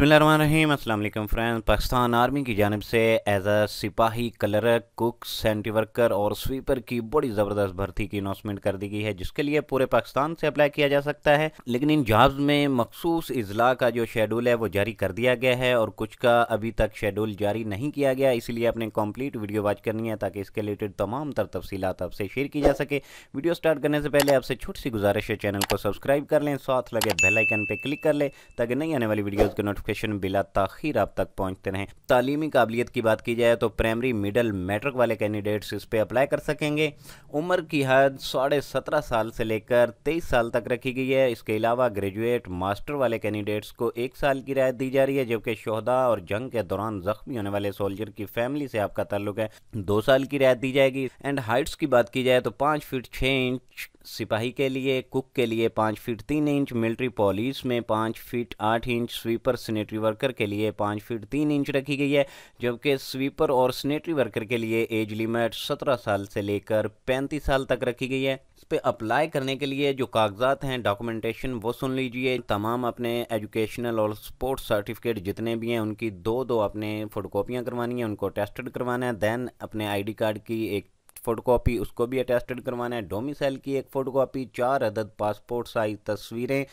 बिस्मिल्लाहिर्रहमानिर्रहीम अस्सलाम वालेकुम फ्रेंड्स। पाकिस्तान आर्मी की जानिब से एज अ सिपाही, कलर, कुक, सेंट्री वर्कर और स्वीपर की बड़ी ज़बरदस्त भर्ती की अनाउंसमेंट कर दी गई है, जिसके लिए पूरे पाकिस्तान से अप्लाई किया जा सकता है। लेकिन इन जॉब्स में मखसूस इजला का जो शेड्यूल है वो जारी कर दिया गया है और कुछ का अभी तक शेड्यूल जारी नहीं किया गया, इसलिए आपने कम्प्लीट वीडियो वॉच करनी है ताकि इसके रिलेटेड तमाम तर तफसीलात आपसे शेयर की जा सके। वीडियो स्टार्ट करने से पहले आपसे छोटी सी गुजारिश है, चैनल को सब्सक्राइब कर लें, साथ लगे बेल आइकन पर क्लिक कर लें ताकि नई आने वाली वीडियोज़ के नोटिफिकेशन बिला ताखीर आप तक पहुंचते रहें। तालीमी काबिलियत की बात की जाए तो प्राइमरी, मिडल, मैट्रिक वाले कैंडिडेट्स इस पे अप्लाई कर सकेंगे। उम्र की हद 17.5 साल से लेकर 23 साल तक रखी गई है। इसके अलावा ग्रेजुएट, मास्टर वाले कैंडिडेट्स को 1 साल की रियायत दी जा रही है, जबकि शोहदा और जंग के दौरान जख्मी होने वाले सोल्जर की फैमिली से आपका ताल्लुक है, 2 साल की रियायत दी जाएगी। एंड हाइट्स की बात की जाए तो 5 फीट 6 इंच सिपाही के लिए, कुक के लिए 5 फीट 3 इंच, मिलिट्री पुलिस में 5 feet 8 inch, sweeper sanitary worker के लिए 5 फीट 3 इंच रखी गई है, जबकि स्वीपर और सैनिटरी वर्कर के लिए एज लिमिट 17 साल से लेकर 35 साल तक रखी गई है। इस पे अप्लाई करने के लिए जो कागजात हैं, डॉक्यूमेंटेशन वो सुन लीजिए। तमाम अपने एजुकेशनल और स्पोर्ट्स सर्टिफिकेट जितने भी हैं उनकी 2-2 अपने फोटोकॉपियाँ करवानी है, उनको टेस्टेड करवाना है। दैन अपने ID कार्ड की एक फ़ोटोकॉपी, उसको भी अटेस्टेड करवाना है। डोमिसाइल की एक फ़ोटोकॉपी, 4 अदद पासपोर्ट साइज़ तस्वीरें,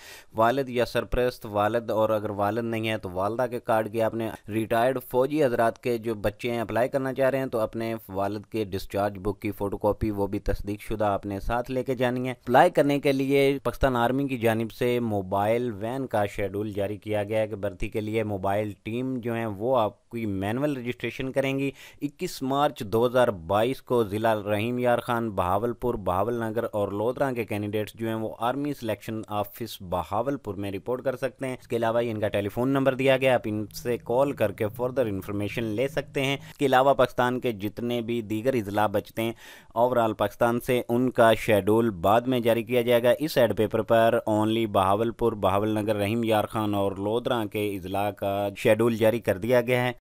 वालिद या सरप्रस्त, वालिद और अगर वालिद नहीं है तो वालदा के कार्ड के, आपने रिटायर्ड फ़ौजी हजरात के जो बच्चे हैं अप्लाई करना चाह रहे हैं तो अपने वालिद के डिस्चार्ज बुक की फ़ोटोकॉपी, वो भी तस्दीक शुदा, अपने साथ लेके जानी है। अप्लाई करने के लिए पाकिस्तान आर्मी की जानिब से मोबाइल वैन का शेड्यूल जारी किया गया है कि भर्ती के लिए मोबाइल टीम जो है वो आपकी मैनुअल रजिस्ट्रेशन करेंगी। 21 मार्च 2022 को ज़िला रहीम यार खान, बहावलपुर, बहावल नगर और लोधरा के कैंडिडेट्स जो हैं वो आर्मी सिलेक्शन ऑफिस बहावलपुर में रिपोर्ट कर सकते हैं। इसके अलावा इनका टेलीफोन नंबर दिया गया, आप इनसे कॉल करके फर्दर इन्फॉर्मेशन ले सकते हैं। इसके अलावा पाकिस्तान के जितने भी दीगर इजला बचते हैं ओवरऑल पाकिस्तान से, उनका शेड्यूल बाद में जारी किया जाएगा। इस एड पेपर पर ओनली बहावलपुर, बहावल नगर, रहीम यार खान और लोधरा के इजला का शेड्यूल जारी कर दिया गया है।